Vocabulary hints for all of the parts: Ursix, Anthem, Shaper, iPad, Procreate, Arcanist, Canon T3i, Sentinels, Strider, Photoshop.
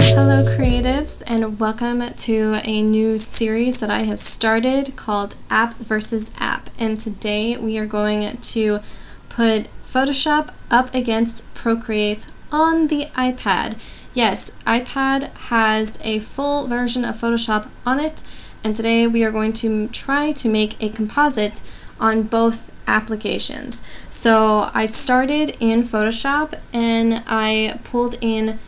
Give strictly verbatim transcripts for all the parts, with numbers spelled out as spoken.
Hello creatives, and welcome to a new series that I have started called App versus App, and today we are going to put Photoshop up against Procreate on the iPad. Yes, iPad has a full version of Photoshop on it, and today we are going to try to make a composite on both applications. So I started in Photoshop and I pulled in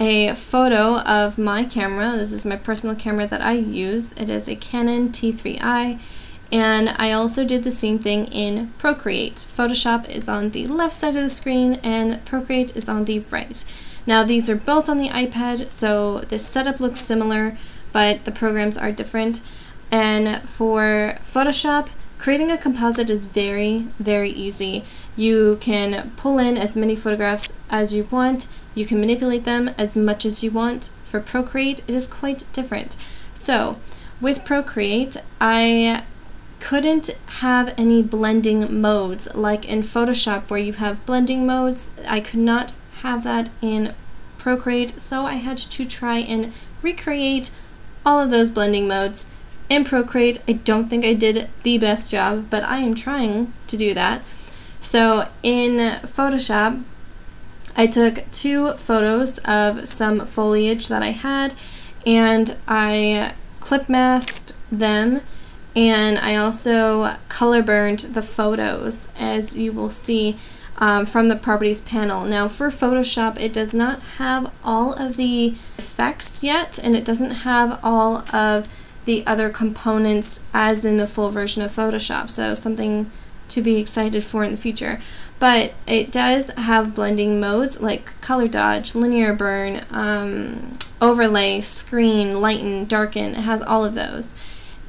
a photo of my camera. This is my personal camera that I use. It is a Canon T three i, and I also did the same thing in Procreate. Photoshop is on the left side of the screen and Procreate is on the right. Now these are both on the iPad, so the setup looks similar, but the programs are different. And for Photoshop, creating a composite is very, very easy. You can pull in as many photographs as you want. You can manipulate them as much as you want. For Procreate, it is quite different. So with Procreate, I couldn't have any blending modes like in Photoshop where you have blending modes. I could not have that in Procreate, so I had to try and recreate all of those blending modes in Procreate. I don't think I did the best job, but I am trying to do that. So in Photoshop, I took two photos of some foliage that I had, and I clip masked them, and I also color burned the photos, as you will see Um, from the properties panel. Now for Photoshop, it does not have all of the effects yet, and it doesn't have all of the other components as in the full version of Photoshop, so something to be excited for in the future. But it does have blending modes like color dodge, linear burn, um, overlay, screen, lighten, darken. It has all of those.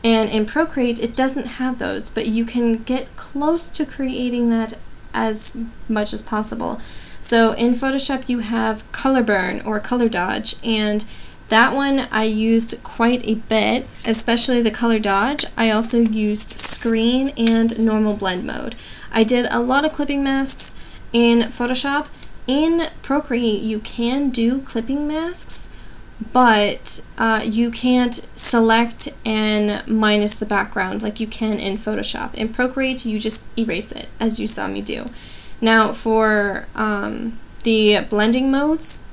And in Procreate, it doesn't have those, but you can get close to creating that as much as possible. So in Photoshop you have color burn or color dodge, and that one I used quite a bit, especially the color dodge. I also used screen and normal blend mode. I did a lot of clipping masks in Photoshop. In Procreate you can do clipping masks, but uh, you can't select and minus the background like you can in Photoshop. In Procreate, you just erase it, as you saw me do. Now for um, the blending modes,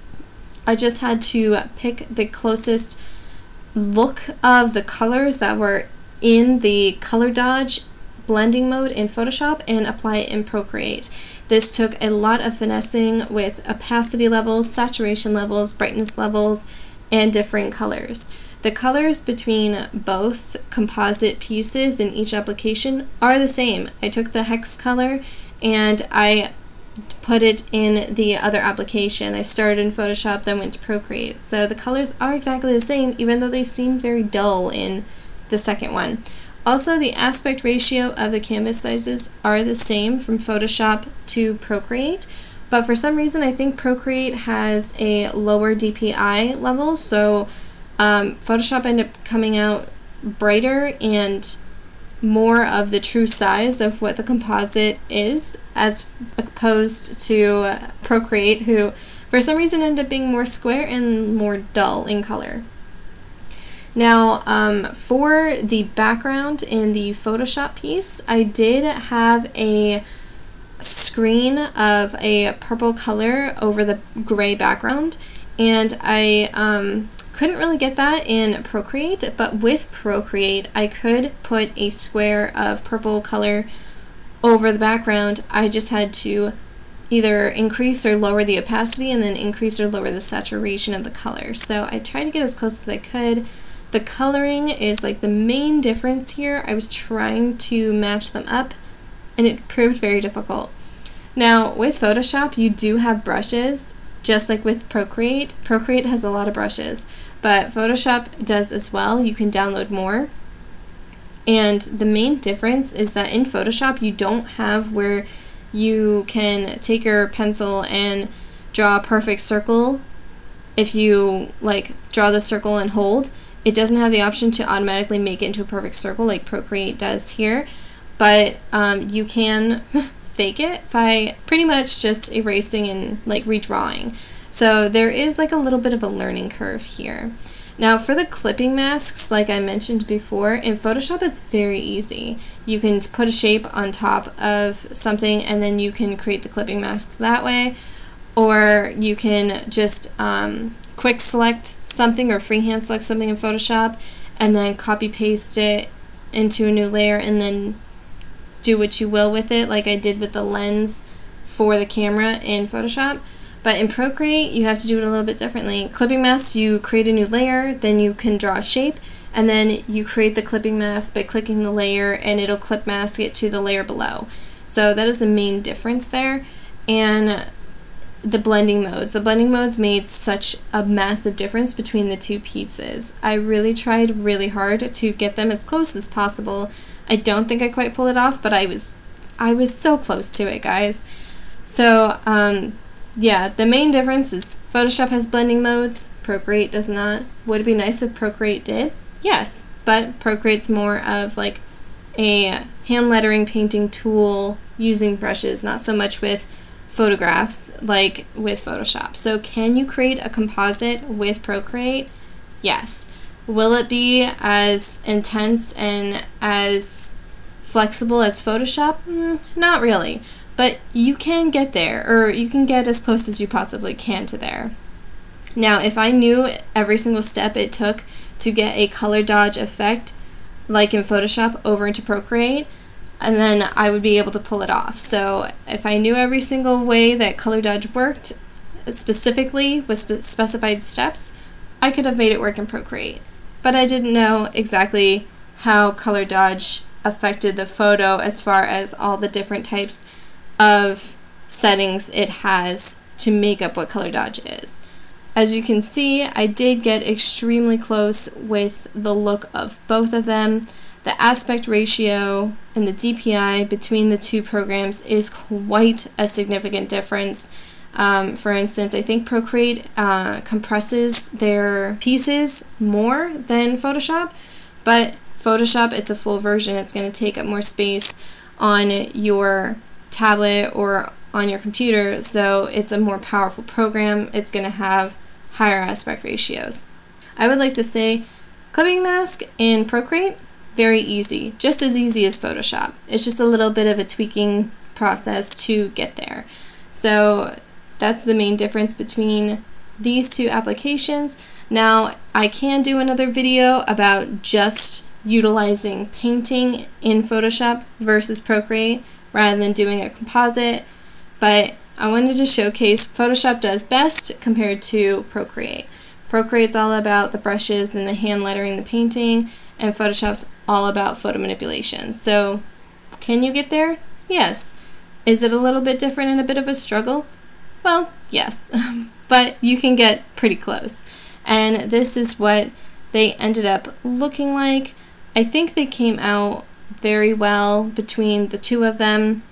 I just had to pick the closest look of the colors that were in the color dodge blending mode in Photoshop and apply it in Procreate. This took a lot of finessing with opacity levels, saturation levels, brightness levels, and different colors. The colors between both composite pieces in each application are the same. I took the hex color and I put it in the other application. I started in Photoshop, then went to Procreate. So the colors are exactly the same, even though they seem very dull in the second one. Also, the aspect ratio of the canvas sizes are the same from Photoshop to Procreate. But for some reason, I think Procreate has a lower D P I level, so um, Photoshop ended up coming out brighter and more of the true size of what the composite is, as opposed to uh, Procreate, who for some reason ended up being more square and more dull in color. Now, um, for the background in the Photoshop piece, I did have a screen of a purple color over the gray background, and I um, couldn't really get that in Procreate, but with Procreate I could put a square of purple color over the background. I just had to either increase or lower the opacity, and then increase or lower the saturation of the color. So I tried to get as close as I could. The coloring is like the main difference here. I was trying to match them up, and it proved very difficult. Now with Photoshop you do have brushes, just like with Procreate. Procreate has a lot of brushes, but Photoshop does as well. You can download more, and the main difference is that in Photoshop you don't have where you can take your pencil and draw a perfect circle. If you like draw the circle and hold, it doesn't have the option to automatically make it into a perfect circle like Procreate does here. But um, you can fake it by pretty much just erasing and like redrawing. So there is like a little bit of a learning curve here. Now for the clipping masks, like I mentioned before, in Photoshop it's very easy. You can put a shape on top of something and then you can create the clipping masks that way, or you can just um, quick select something or freehand select something in Photoshop and then copy paste it into a new layer and then do what you will with it, like I did with the lens for the camera in Photoshop. But in Procreate, you have to do it a little bit differently. Clipping masks, you create a new layer, then you can draw a shape, and then you create the clipping mask by clicking the layer, and it'll clip mask it to the layer below. So that is the main difference there. And the blending modes. The blending modes made such a massive difference between the two pieces. I really tried really hard to get them as close as possible. I don't think I quite pulled it off, but I was, I was so close to it, guys. So, um... yeah, the main difference is Photoshop has blending modes, Procreate does not. Would it be nice if Procreate did? Yes, but Procreate's more of like a hand lettering painting tool using brushes, not so much with photographs like with Photoshop. So can you create a composite with Procreate? Yes. Will it be as intense and as flexible as Photoshop? Mm, not really. But you can get there, or you can get as close as you possibly can to there. Now, if I knew every single step it took to get a color dodge effect, like in Photoshop, over into Procreate, and then I would be able to pull it off. So if I knew every single way that color dodge worked, specifically with spe- specified steps, I could have made it work in Procreate. But I didn't know exactly how color dodge affected the photo as far as all the different types of settings it has to make up what color dodge is. As you can see, I did get extremely close with the look of both of them. The aspect ratio and the D P I between the two programs is quite a significant difference. Um, for instance, I think Procreate uh, compresses their pieces more than Photoshop, but Photoshop, it's a full version. It's going to take up more space on your tablet or on your computer, so it's a more powerful program. It's going to have higher aspect ratios. I would like to say clipping mask in Procreate, very easy, just as easy as Photoshop. It's just a little bit of a tweaking process to get there. So that's the main difference between these two applications. Now, I can do another video about just utilizing painting in Photoshop versus Procreate, rather than doing a composite, but I wanted to showcase Photoshop does best compared to Procreate. Procreate's all about the brushes and the hand lettering, the painting, and Photoshop's all about photo manipulation. So can you get there? Yes. Is it a little bit different and a bit of a struggle? Well, yes, but you can get pretty close. And this is what they ended up looking like. I think they came out very well between the two of them.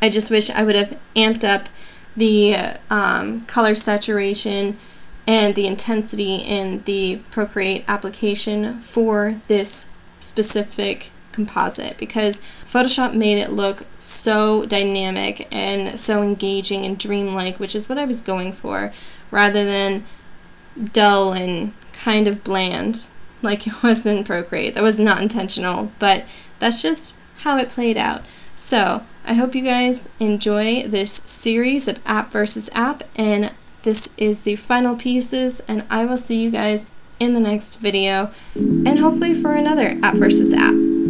I just wish I would have amped up the um, color saturation and the intensity in the Procreate application for this specific composite, because Photoshop made it look so dynamic and so engaging and dreamlike, which is what I was going for, rather than dull and kind of bland like it was in Procreate. That was not intentional, but that's just how it played out. So I hope you guys enjoy this series of app versus app, and this is the final pieces, and I will see you guys in the next video, and hopefully for another app versus app.